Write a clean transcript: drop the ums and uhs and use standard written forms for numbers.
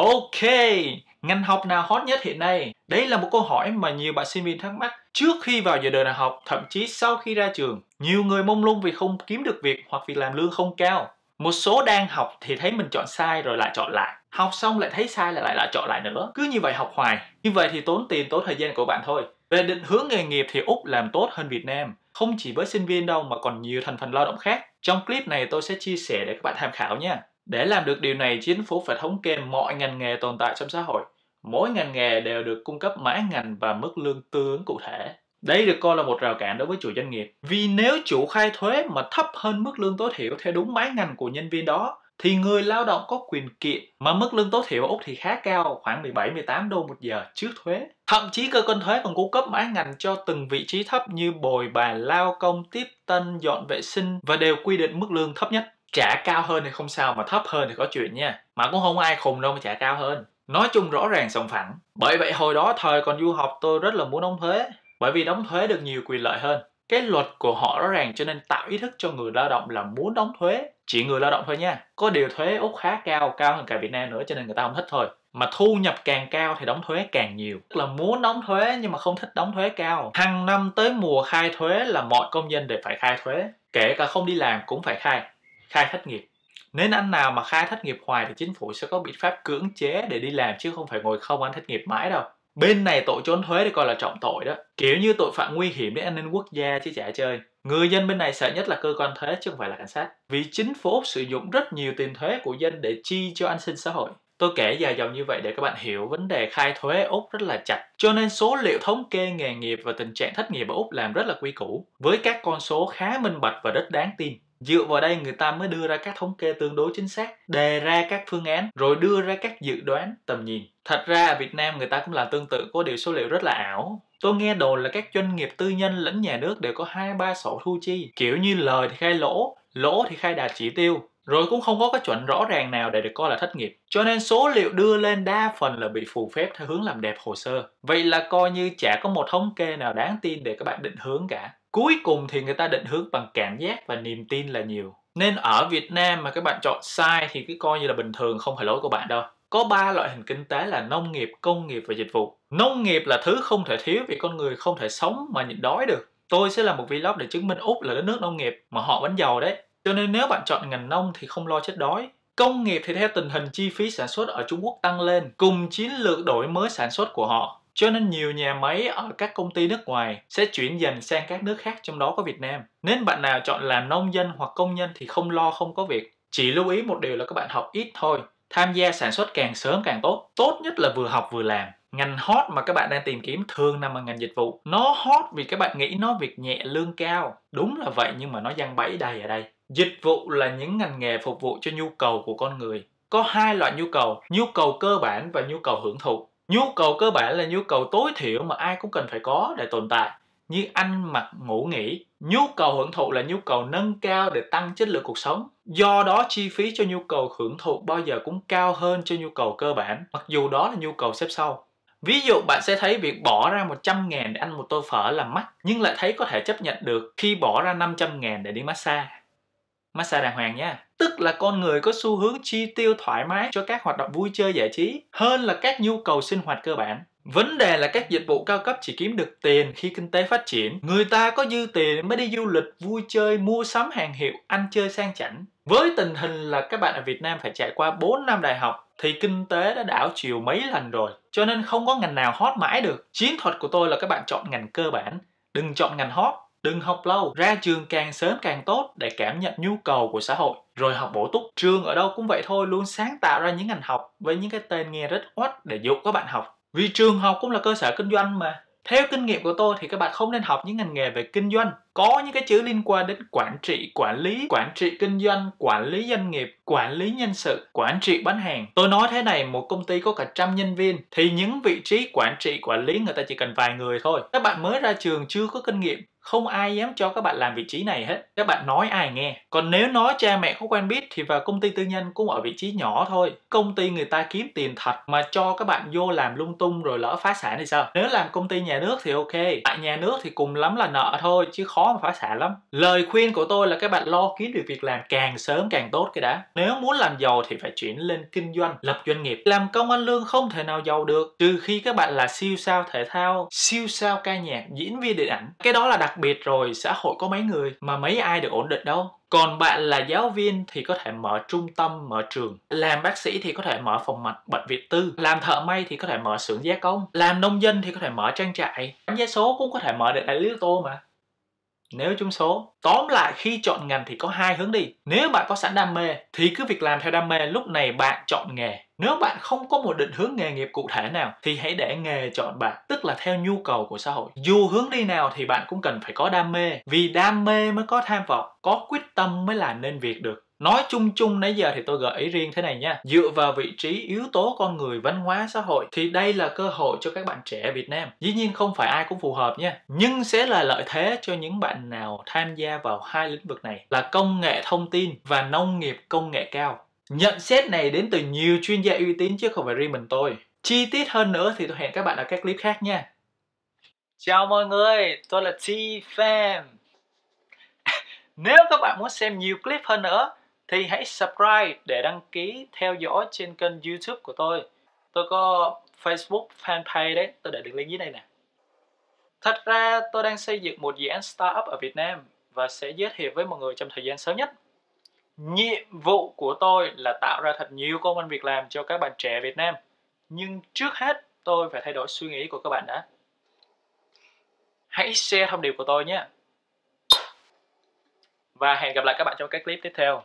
Ok, ngành học nào hot nhất hiện nay? Đây là một câu hỏi mà nhiều bạn sinh viên thắc mắc trước khi vào giờ đời đại học, thậm chí sau khi ra trường. Nhiều người mông lung vì không kiếm được việc hoặc việc làm lương không cao. Một số đang học thì thấy mình chọn sai rồi lại chọn lại. Học xong lại thấy sai lại chọn lại nữa. Cứ như vậy học hoài. Như vậy thì tốn tiền, tốn thời gian của bạn thôi. Về định hướng nghề nghiệp thì Úc làm tốt hơn Việt Nam. Không chỉ với sinh viên đâu mà còn nhiều thành phần lao động khác. Trong clip này tôi sẽ chia sẻ để các bạn tham khảo nha. Để làm được điều này, chính phủ phải thống kê mọi ngành nghề tồn tại trong xã hội. Mỗi ngành nghề đều được cung cấp mã ngành và mức lương tương ứng cụ thể. Đây được coi là một rào cản đối với chủ doanh nghiệp. Vì nếu chủ khai thuế mà thấp hơn mức lương tối thiểu theo đúng mã ngành của nhân viên đó, thì người lao động có quyền kiện. Mà mức lương tối thiểu ở Úc thì khá cao, khoảng 17-18 đô một giờ trước thuế. Thậm chí cơ quan thuế còn cung cấp mã ngành cho từng vị trí thấp như bồi bàn, lao công, tiếp tân, dọn vệ sinh và đều quy định mức lương thấp nhất. Trả cao hơn thì không sao, mà thấp hơn thì có chuyện nha. Mà cũng không ai khùng đâu mà trả cao hơn. Nói chung rõ ràng sòng phẳng. Bởi vậy hồi đó thời còn du học tôi rất là muốn đóng thuế. Bởi vì đóng thuế được nhiều quyền lợi hơn. Cái luật của họ rõ ràng cho nên tạo ý thức cho người lao động là muốn đóng thuế. Chỉ người lao động thôi nha. Có điều thuế Úc khá cao, cao hơn cả Việt Nam nữa cho nên người ta không thích thôi. Mà thu nhập càng cao thì đóng thuế càng nhiều. Tức là muốn đóng thuế nhưng mà không thích đóng thuế cao. Hàng năm tới mùa khai thuế là mọi công dân đều phải khai thuế. Kể cả không đi làm cũng phải khai thất nghiệp. Nên anh nào mà khai thất nghiệp hoài thì chính phủ sẽ có biện pháp cưỡng chế để đi làm, chứ không phải ngồi không ăn thất nghiệp mãi đâu. Bên này tội trốn thuế thì coi là trọng tội đó. Kiểu như tội phạm nguy hiểm đến an ninh quốc gia chứ chả chơi. Người dân bên này sợ nhất là cơ quan thuế chứ không phải là cảnh sát. Vì chính phủ Úc sử dụng rất nhiều tiền thuế của dân để chi cho an sinh xã hội. Tôi kể dài dòng như vậy để các bạn hiểu vấn đề khai thuế Úc rất là chặt. Cho nên số liệu thống kê nghề nghiệp và tình trạng thất nghiệp ở Úc làm rất là quy củ, với các con số khá minh bạch và rất đáng tin. Dựa vào đây người ta mới đưa ra các thống kê tương đối chính xác, đề ra các phương án, rồi đưa ra các dự đoán, tầm nhìn. Thật ra ở Việt Nam người ta cũng làm tương tự, có điều số liệu rất là ảo. Tôi nghe đồn là các doanh nghiệp tư nhân lẫn nhà nước đều có 2-3 sổ thu chi, kiểu như lời thì khai lỗ, lỗ thì khai đạt chỉ tiêu. Rồi cũng không có cái chuẩn rõ ràng nào để được coi là thất nghiệp. Cho nên số liệu đưa lên đa phần là bị phù phép theo hướng làm đẹp hồ sơ. Vậy là coi như chả có một thống kê nào đáng tin để các bạn định hướng cả. Cuối cùng thì người ta định hướng bằng cảm giác và niềm tin là nhiều. Nên ở Việt Nam mà các bạn chọn sai thì cứ coi như là bình thường, không phải lỗi của bạn đâu. Có 3 loại hình kinh tế là nông nghiệp, công nghiệp và dịch vụ. Nông nghiệp là thứ không thể thiếu vì con người không thể sống mà nhịn đói được. Tôi sẽ làm một vlog để chứng minh Úc là đất nước nông nghiệp mà họ vẫn giàu đấy. Cho nên nếu bạn chọn ngành nông thì không lo chết đói. Công nghiệp thì theo tình hình chi phí sản xuất ở Trung Quốc tăng lên cùng chiến lược đổi mới sản xuất của họ. Cho nên nhiều nhà máy ở các công ty nước ngoài sẽ chuyển dần sang các nước khác, trong đó có Việt Nam. Nên bạn nào chọn làm nông dân hoặc công nhân thì không lo không có việc. Chỉ lưu ý một điều là các bạn học ít thôi. Tham gia sản xuất càng sớm càng tốt. Tốt nhất là vừa học vừa làm. Ngành hot mà các bạn đang tìm kiếm thường nằm ở ngành dịch vụ. Nó hot vì các bạn nghĩ nó việc nhẹ lương cao. Đúng là vậy, nhưng mà nó giăng bẫy đầy ở đây. Dịch vụ là những ngành nghề phục vụ cho nhu cầu của con người. Có 2 loại nhu cầu cơ bản và nhu cầu hưởng thụ. Nhu cầu cơ bản là nhu cầu tối thiểu mà ai cũng cần phải có để tồn tại, như ăn, mặc, ngủ, nghỉ. Nhu cầu hưởng thụ là nhu cầu nâng cao để tăng chất lượng cuộc sống. Do đó chi phí cho nhu cầu hưởng thụ bao giờ cũng cao hơn cho nhu cầu cơ bản, mặc dù đó là nhu cầu xếp sau. Ví dụ bạn sẽ thấy việc bỏ ra 100.000 để ăn một tô phở là mắc, nhưng lại thấy có thể chấp nhận được khi bỏ ra 500.000 để đi massage. Massage đàng hoàng nha. Tức là con người có xu hướng chi tiêu thoải mái cho các hoạt động vui chơi giải trí hơn là các nhu cầu sinh hoạt cơ bản. Vấn đề là các dịch vụ cao cấp chỉ kiếm được tiền khi kinh tế phát triển. Người ta có dư tiền mới đi du lịch, vui chơi, mua sắm hàng hiệu, ăn chơi sang chảnh. Với tình hình là các bạn ở Việt Nam phải trải qua 4 năm đại học thì kinh tế đã đảo chiều mấy lần rồi. Cho nên không có ngành nào hot mãi được. Chiến thuật của tôi là các bạn chọn ngành cơ bản, đừng chọn ngành hot. Đừng học lâu, ra trường càng sớm càng tốt để cảm nhận nhu cầu của xã hội, rồi học bổ túc. Trường ở đâu cũng vậy thôi, luôn sáng tạo ra những ngành học với những cái tên nghe rất oách để dụ các bạn học. Vì trường học cũng là cơ sở kinh doanh mà. Theo kinh nghiệm của tôi thì các bạn không nên học những ngành nghề về kinh doanh. Có những cái chữ liên quan đến quản trị, quản lý, quản trị kinh doanh, quản lý doanh nghiệp, quản lý nhân sự, quản trị bán hàng. Tôi nói thế này, một công ty có cả trăm nhân viên thì những vị trí quản trị, quản lý người ta chỉ cần vài người thôi. Các bạn mới ra trường chưa có kinh nghiệm Không ai dám cho các bạn làm vị trí này hết. Các bạn nói ai nghe. Còn nếu nói cha mẹ không quen biết thì vào công ty tư nhân cũng ở vị trí nhỏ thôi. Công ty người ta kiếm tiền thật mà cho các bạn vô làm lung tung rồi lỡ phá sản thì sao? Nếu làm công ty nhà nước thì ok. Tại nhà nước thì cùng lắm là nợ thôi chứ khó mà phá sản lắm. Lời khuyên của tôi là các bạn lo kiếm được việc làm càng sớm càng tốt cái đã. Nếu muốn làm giàu thì phải chuyển lên kinh doanh, lập doanh nghiệp. Làm công ăn lương không thể nào giàu được, trừ khi các bạn là siêu sao thể thao, siêu sao ca nhạc, diễn viên điện ảnh. Cái đó là đặc biệt rồi, xã hội có mấy người mà mấy ai được ổn định đâu. Còn bạn là giáo viên thì có thể mở trung tâm, mở trường. Làm bác sĩ thì có thể mở phòng mạch, bệnh viện tư. Làm thợ may thì có thể mở xưởng gia công. Làm nông dân thì có thể mở trang trại. Bán vé số cũng có thể mở được đại lý tô mà, nếu trúng số. Tóm lại, khi chọn ngành thì có hai hướng đi. Nếu bạn có sẵn đam mê thì cứ việc làm theo đam mê, lúc này bạn chọn nghề. Nếu bạn không có một định hướng nghề nghiệp cụ thể nào thì hãy để nghề chọn bạn, tức là theo nhu cầu của xã hội. Dù hướng đi nào thì bạn cũng cần phải có đam mê, vì đam mê mới có tham vọng, có quyết tâm mới làm nên việc được. Nói chung nãy giờ thì tôi gợi ý riêng thế này nha. Dựa vào vị trí, yếu tố con người, văn hóa, xã hội thì đây là cơ hội cho các bạn trẻ Việt Nam. Dĩ nhiên không phải ai cũng phù hợp nha, nhưng sẽ là lợi thế cho những bạn nào tham gia vào hai lĩnh vực này là công nghệ thông tin và nông nghiệp công nghệ cao. Nhận xét này đến từ nhiều chuyên gia uy tín chứ không phải riêng mình tôi. Chi tiết hơn nữa thì tôi hẹn các bạn ở các clip khác nha. Chào mọi người, tôi là T-Fan. Nếu các bạn muốn xem nhiều clip hơn nữa thì hãy subscribe để đăng ký theo dõi trên kênh YouTube của tôi. Tôi có Facebook fanpage đấy, tôi để đường link dưới đây nè. Thật ra tôi đang xây dựng một dự án startup ở Việt Nam và sẽ giới thiệu với mọi người trong thời gian sớm nhất. Nhiệm vụ của tôi là tạo ra thật nhiều công ăn việc làm cho các bạn trẻ Việt Nam. Nhưng trước hết tôi phải thay đổi suy nghĩ của các bạn đã. Hãy share thông điệp của tôi nhé. Và hẹn gặp lại các bạn trong các clip tiếp theo.